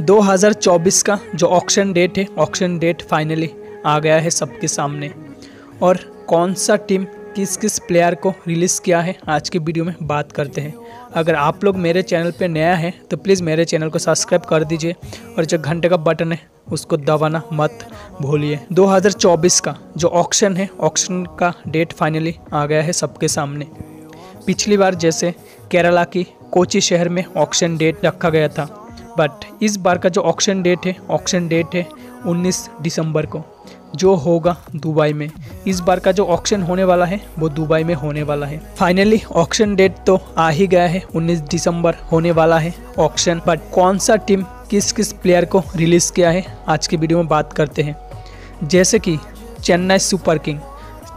2024 का जो auction date है, ऑक्शन डेट फाइनली आ गया है सबके सामने, और कौन सा टीम किस किस प्लेयर को रिलीज़ किया है आज की वीडियो में बात करते हैं। अगर आप लोग मेरे चैनल पर नया है तो प्लीज़ मेरे चैनल को सब्सक्राइब कर दीजिए और जो घंटे का बटन है उसको दबाना मत भूलिए। 2024 का जो ऑक्शन है, ऑक्शन का डेट फाइनली आ गया है सबके सामने। पिछली बार जैसे केरला की कोची शहर में ऑक्शन डेट रखा गया था, बट इस बार का जो ऑक्शन डेट है, ऑक्शन डेट है 19 दिसंबर को, जो होगा दुबई में। इस बार का जो ऑक्शन होने वाला है वो दुबई में होने वाला है। फाइनली ऑक्शन डेट तो आ ही गया है, 19 दिसंबर होने वाला है ऑक्शन, बट कौन सा टीम किस किस प्लेयर को रिलीज़ किया है आज की वीडियो में बात करते हैं। जैसे कि Chennai super king,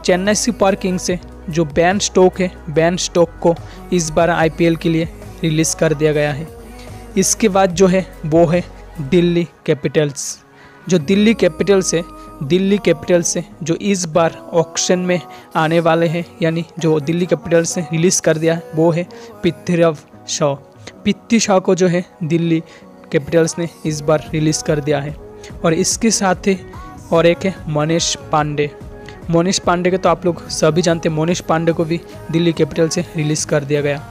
Chennai super king से जो बैन स्टोक है, बैन स्टोक को इस बार आईपीएल के लिए रिलीज़ कर दिया गया है। इसके बाद जो है वो है दिल्ली कैपिटल्स, जो दिल्ली कैपिटल्स है, दिल्ली कैपिटल्स से जो इस बार ऑक्शन में आने वाले हैं, यानी जो दिल्ली कैपिटल्स ने रिलीज़ कर दिया है वो है पृथ्वीराज शॉ। पृथ्वी शॉ को जो है दिल्ली कैपिटल्स ने इस बार रिलीज़ कर दिया है। और इसके साथ ही और एक है मनीष पांडे। मनीष पांडे के तो आप लोग सभी जानते हैं, मनीष पांडे को भी दिल्ली कैपिटल से रिलीज़ कर दिया गया।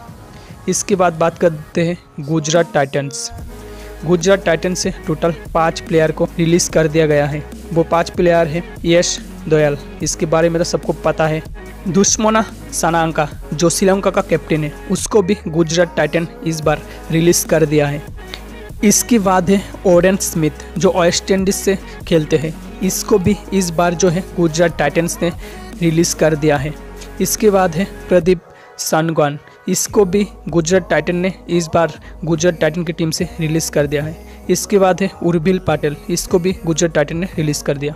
इसके बाद बात करते हैं गुजरात टाइटन्स। गुजरात टाइटन्स से टोटल 5 प्लेयर को रिलीज़ कर दिया गया है। वो 5 प्लेयर है यश दोयल, इसके बारे में तो सबको पता है। दुश्मना सनांका जो श्रीलंका का कैप्टन है, उसको भी गुजरात टाइटन इस बार रिलीज़ कर दिया है। इसके बाद है ओडन स्मिथ जो वेस्ट इंडीज़ से खेलते हैं, इसको भी इस बार जो है गुजरात टाइटन्स ने रिलीज़ कर दिया है। इसके बाद है प्रदीप सांगवान, इसको भी गुजरात टाइटन ने इस बार गुजरात टाइटन की टीम से रिलीज़ कर दिया है। इसके बाद है उर्विल पटेल, इसको भी गुजरात टाइटन ने रिलीज़ कर दिया।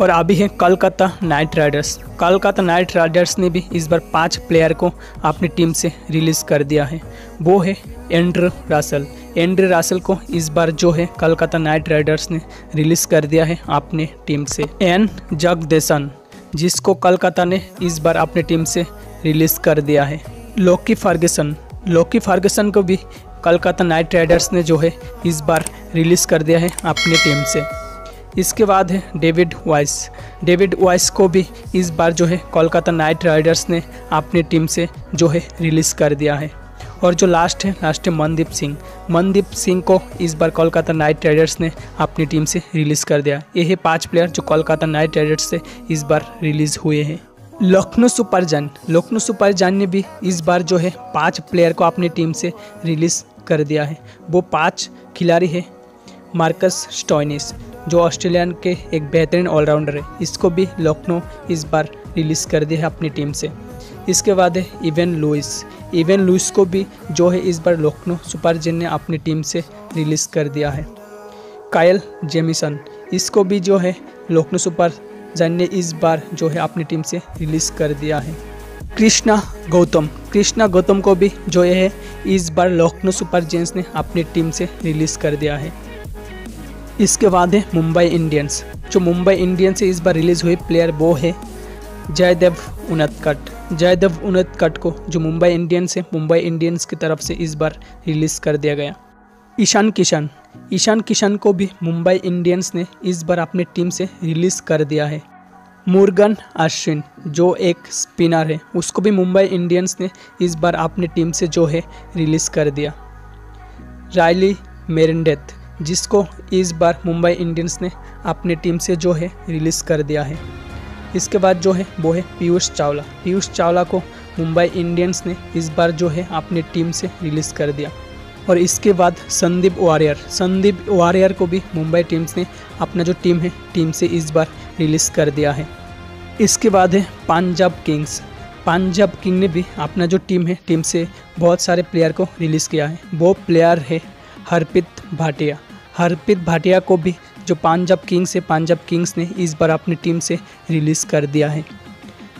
और अभी है Kolkata night Riders. Kolkata night Riders ने भी इस बार 5 प्लेयर को अपनी टीम से रिलीज़ कर दिया है। वो है एंड्रसल। एंड्रसल को इस बार जो है कोलकाता नाइट राइडर्स ने रिलीज़ कर दिया है अपनी टीम से। एन जगदेसन, जिसको कोलकाता ने इस बार अपनी टीम से रिलीज़ कर दिया है। लॉकी फर्गसन, लॉकी फर्गसन को भी कोलकाता नाइट राइडर्स ने जो है इस बार रिलीज़ कर दिया है अपनी टीम से। इसके बाद है डेविड वाइस। डेविड वाइस को भी इस बार जो है कोलकाता नाइट राइडर्स ने अपनी टीम से जो है रिलीज़ कर दिया है। और जो लास्ट है मनदीप सिंह। मनदीप सिंह को इस बार कोलकाता नाइट राइडर्स ने अपनी टीम से रिलीज़ कर दिया। यह 5 प्लेयर जो कोलकाता नाइट राइडर्स से इस बार रिलीज़ हुए हैं। Lucknow super giant, Lucknow super giant ने भी इस बार जो है 5 प्लेयर को अपनी टीम से रिलीज़ कर दिया है। वो 5 खिलाड़ी है मार्कस स्टोइनिस, जो ऑस्ट्रेलियन के एक बेहतरीन ऑलराउंडर है, इसको भी लखनऊ इस बार रिलीज़ कर दिया है अपनी टीम से। इसके बाद है इवेन लुइस। इवेन लुइस को भी जो है इस बार लखनऊ सुपर जायंट ने अपनी टीम से रिलीज़ कर दिया है। कायल जेमिसन, इसको भी जो है लखनऊ सुपर जैन ने इस बार जो है अपनी टीम से रिलीज़ कर दिया है। कृष्णा गौतम, कृष्णा गौतम को भी जो है इस बार लखनऊ सुपर जायंट्स ने अपनी टीम से रिलीज़ कर दिया है। इसके बाद है मुंबई इंडियंस। जो मुंबई इंडियंस से इस बार रिलीज़ हुए प्लेयर वो है जयदेव उनत्कट। जयदेव उनत्कट को जो मुंबई इंडियंस है, मुंबई इंडियंस की तरफ से इस बार रिलीज़ कर दिया गया। ईशान किशन, ईशान किशन को भी मुंबई इंडियंस ने इस बार अपनी टीम से रिलीज़ कर दिया है। मुरगन अश्विन जो एक स्पिनर है, उसको भी मुंबई इंडियंस ने इस बार अपनी टीम से जो है रिलीज़ कर दिया। रायली मेरेडिथ, जिसको इस बार मुंबई इंडियंस ने अपनी टीम से जो है रिलीज़ कर दिया है। इसके बाद जो है वो है पीयूष चावला। पीयूष चावला को मुंबई इंडियंस ने इस बार जो है अपनी टीम से रिलीज़ कर दिया। और इसके बाद संदीप वारियर, संदीप वारियर को भी मुंबई टीम्स ने अपना जो टीम है टीम से इस बार रिलीज़ कर दिया है। इसके बाद है पंजाब किंग्स। पंजाब किंग ने भी अपना जो टीम है टीम से बहुत सारे प्लेयर को रिलीज़ किया है। वो प्लेयर है हरप्रीत भाटिया। हरप्रीत भाटिया को भी जो पंजाब किंग्स है, पंजाब किंग्स ने इस बार अपनी टीम से रिलीज़ कर दिया है।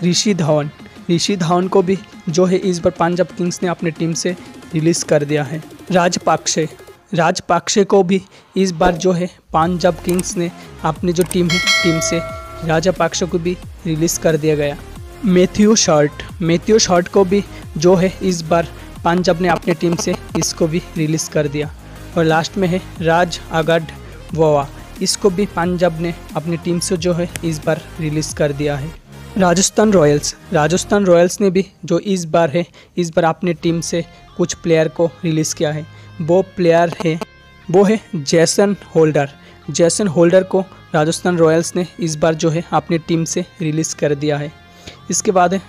ऋषि धवन, ऋषि धवन को भी जो है इस बार पंजाब किंग्स ने अपनी टीम से रिलीज़ कर दिया है। राजपाक्षे, राजपाक्षे को भी इस बार जो है पंजाब किंग्स ने अपनी जो टीम है टीम से राजपाक्षे को भी रिलीज़ कर दिया गया। मैथ्यू शॉर्ट, मैथ्यू शॉर्ट को भी जो है इस बार पंजाब ने अपनी टीम से इसको भी रिलीज़ कर दिया। और लास्ट में है राज आगड वोवा, इसको भी पंजाब ने अपनी टीम से जो है इस बार रिलीज़ कर दिया है। राजस्थान रॉयल्स ने भी जो इस बार अपनी टीम से कुछ प्लेयर को रिलीज़ किया है। वो है जैसन होल्डर को राजस्थान रॉयल्स ने इस बार जो है अपनी टीम से रिलीज़ कर दिया है। इसके बाद है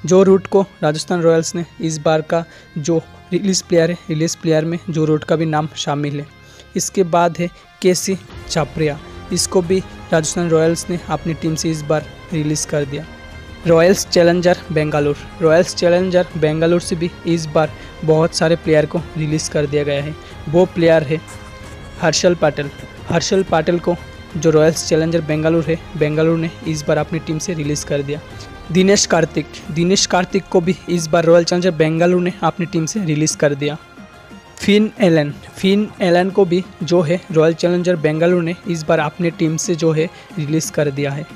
जो रूट को राजस्थान रॉयल्स ने इस बार का जो रिलीज़ प्लेयर में जो रूट का भी नाम शामिल है। इसके बाद है केसी छापरिया, इसको भी राजस्थान रॉयल्स ने अपनी टीम से इस बार रिलीज़ कर दिया। रॉयल्स चैलेंजर बेंगलुरु से भी इस बार बहुत सारे प्लेयर को रिलीज़ कर दिया गया है। वो प्लेयर है हर्षल पाटिल को जो रॉयल्स चैलेंजर बेंगलुरु ने इस बार अपनी टीम से रिलीज़ कर दिया। दिनेश कार्तिक को भी इस बार रॉयल चैलेंजर बेंगलुरु ने अपनी टीम से रिलीज़ कर दिया। फिन एलन को भी जो है रॉयल चैलेंजर बेंगलुरु ने इस बार अपनी टीम से जो है रिलीज़ कर दिया है।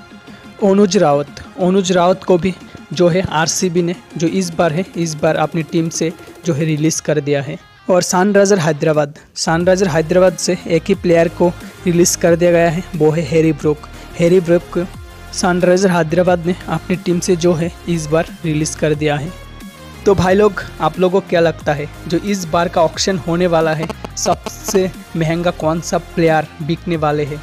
अनुज रावत को भी जो है आरसीबी ने जो इस बार अपनी टीम से जो है रिलीज़ कर दिया है। और सनराइजर हैदराबाद से एक ही प्लेयर को रिलीज़ कर दिया गया है, वो है हैरी ब्रूक को सनराइजर हैदराबाद ने अपनी टीम से जो है इस बार रिलीज़ कर दिया है। तो भाई लोग, आप लोगों को क्या लगता है जो इस बार का ऑक्शन होने वाला है, सबसे महंगा कौन सा प्लेयर बिकने वाले हैं?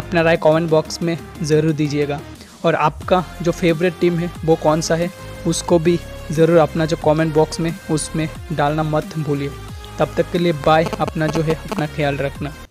अपना राय कमेंट बॉक्स में ज़रूर दीजिएगा। और आपका जो फेवरेट टीम है वो कौन सा है, उसको भी ज़रूर अपना जो कमेंट बॉक्स में उसमें डालना मत भूलिए। तब तक के लिए बाय, अपना ख्याल रखना।